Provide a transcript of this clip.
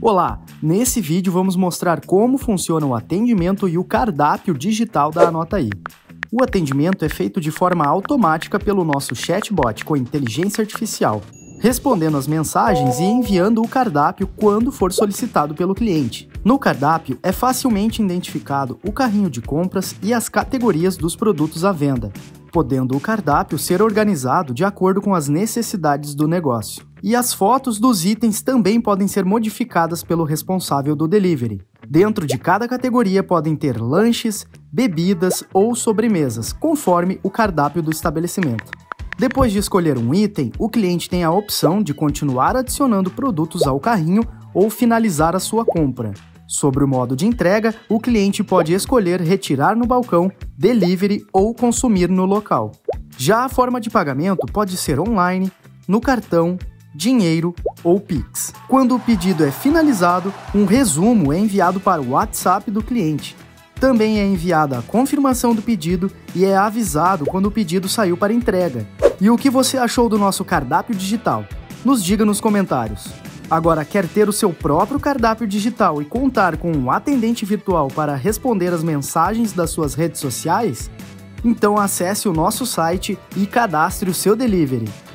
Olá, nesse vídeo vamos mostrar como funciona o atendimento e o cardápio digital da Anota AI. O atendimento é feito de forma automática pelo nosso chatbot com inteligência artificial, respondendo as mensagens e enviando o cardápio quando for solicitado pelo cliente. No cardápio é facilmente identificado o carrinho de compras e as categorias dos produtos à venda, podendo o cardápio ser organizado de acordo com as necessidades do negócio. E as fotos dos itens também podem ser modificadas pelo responsável do delivery. Dentro de cada categoria podem ter lanches, bebidas ou sobremesas, conforme o cardápio do estabelecimento. Depois de escolher um item, o cliente tem a opção de continuar adicionando produtos ao carrinho ou finalizar a sua compra. Sobre o modo de entrega, o cliente pode escolher retirar no balcão, delivery ou consumir no local. Já a forma de pagamento pode ser online, no cartão, dinheiro ou Pix. Quando o pedido é finalizado, um resumo é enviado para o WhatsApp do cliente. Também é enviada a confirmação do pedido e é avisado quando o pedido saiu para entrega. E o que você achou do nosso cardápio digital? Nos diga nos comentários. Agora, quer ter o seu próprio cardápio digital e contar com um atendente virtual para responder as mensagens das suas redes sociais? Então acesse o nosso site e cadastre o seu delivery.